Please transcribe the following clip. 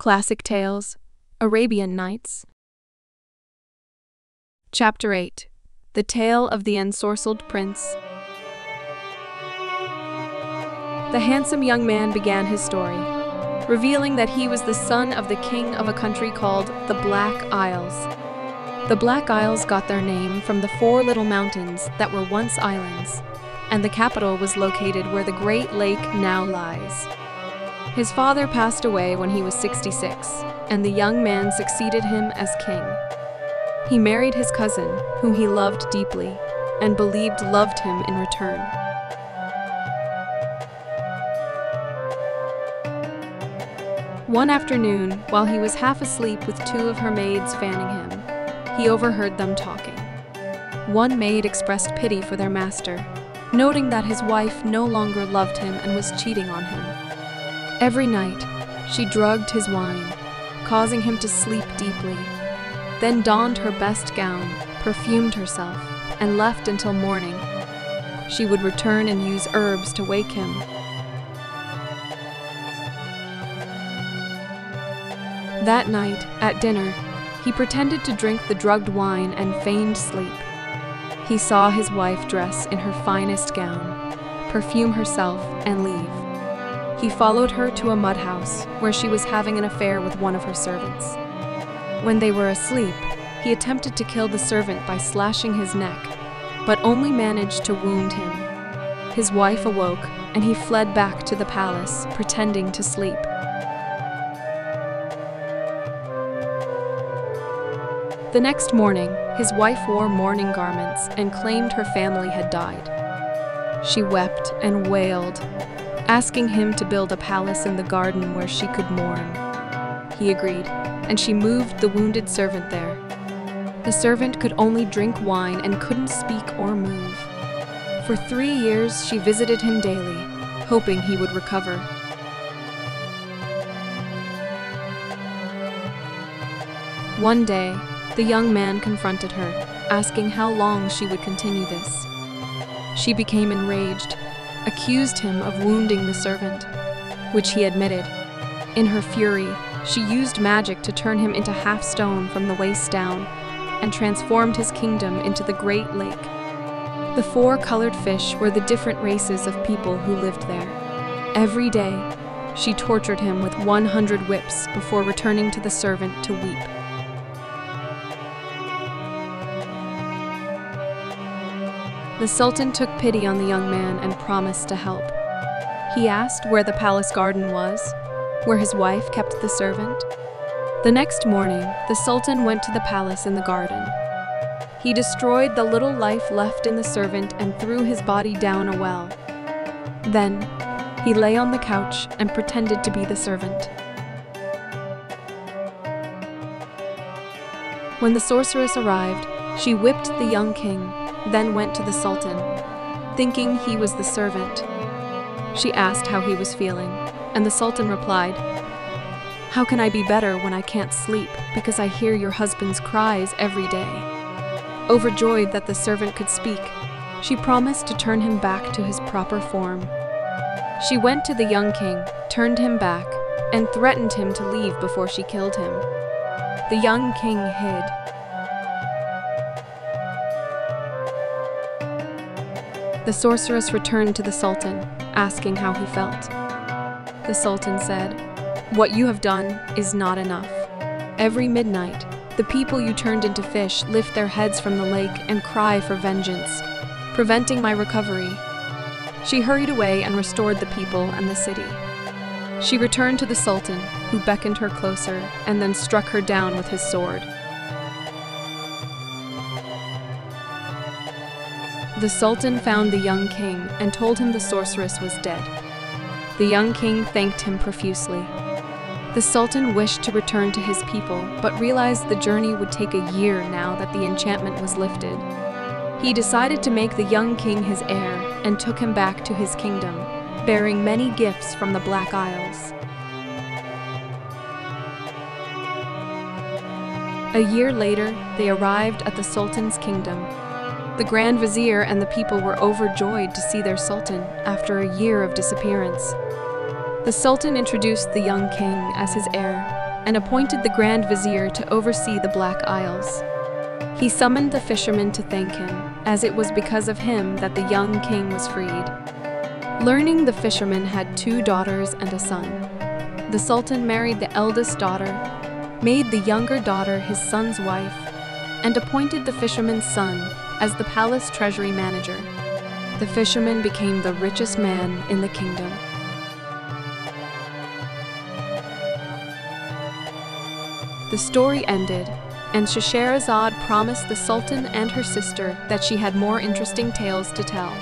Classic Tales, Arabian Nights. Chapter 8, The Tale of the Ensorcelled Prince. The handsome young man began his story, revealing that he was the son of the king of a country called the Black Isles. The Black Isles got their name from the four little mountains that were once islands, and the capital was located where the Great Lake now lies. His father passed away when he was 66, and the young man succeeded him as king. He married his cousin, whom he loved deeply, and believed loved him in return. One afternoon, while he was half asleep with two of her maids fanning him, he overheard them talking. One maid expressed pity for their master, noting that his wife no longer loved him and was cheating on him. Every night, she drugged his wine, causing him to sleep deeply, then donned her best gown, perfumed herself, and left until morning. She would return and use herbs to wake him. That night, at dinner, he pretended to drink the drugged wine and feigned sleep. He saw his wife dress in her finest gown, perfume herself, and leave. He followed her to a mud house, where she was having an affair with one of her servants. When they were asleep, he attempted to kill the servant by slashing his neck, but only managed to wound him. His wife awoke, and he fled back to the palace, pretending to sleep. The next morning, his wife wore mourning garments and claimed her family had died. She wept and wailed, asking him to build a palace in the garden where she could mourn. He agreed, and she moved the wounded servant there. The servant could only drink wine and couldn't speak or move. For 3 years, she visited him daily, hoping he would recover. One day, the young man confronted her, asking how long she would continue this. She became enraged, accused him of wounding the servant, which he admitted. In her fury, she used magic to turn him into half stone from the waist down and transformed his kingdom into the Great Lake. The four colored fish were the different races of people who lived there. Every day, she tortured him with 100 whips before returning to the servant to weep. The Sultan took pity on the young man and promised to help. He asked where the palace garden was, where his wife kept the servant. The next morning, the Sultan went to the palace in the garden. He destroyed the little life left in the servant and threw his body down a well. Then, he lay on the couch and pretended to be the servant. When the sorceress arrived, she whipped the young king, then went to the Sultan, thinking he was the servant. She asked how he was feeling, and the Sultan replied, "How can I be better when I can't sleep because I hear your husband's cries every day?" Overjoyed that the servant could speak, she promised to turn him back to his proper form. She went to the young king, turned him back, and threatened him to leave before she killed him. The young king hid. The sorceress returned to the Sultan, asking how he felt. The Sultan said, "What you have done is not enough. Every midnight, the people you turned into fish lift their heads from the lake and cry for vengeance, preventing my recovery." She hurried away and restored the people and the city. She returned to the Sultan, who beckoned her closer and then struck her down with his sword. The Sultan found the young king and told him the sorceress was dead. The young king thanked him profusely. The Sultan wished to return to his people, but realized the journey would take a year now that the enchantment was lifted. He decided to make the young king his heir and took him back to his kingdom, bearing many gifts from the Black Isles. A year later, they arrived at the Sultan's kingdom. The Grand Vizier and the people were overjoyed to see their Sultan after a year of disappearance. The Sultan introduced the young king as his heir and appointed the Grand Vizier to oversee the Black Isles. He summoned the fishermen to thank him, as it was because of him that the young king was freed. Learning the fisherman had 2 daughters and a son. The Sultan married the eldest daughter, made the younger daughter his son's wife, and appointed the fisherman's son as the palace treasury manager. The fisherman became the richest man in the kingdom. The story ended, and Scheherazade promised the Sultan and her sister that she had more interesting tales to tell.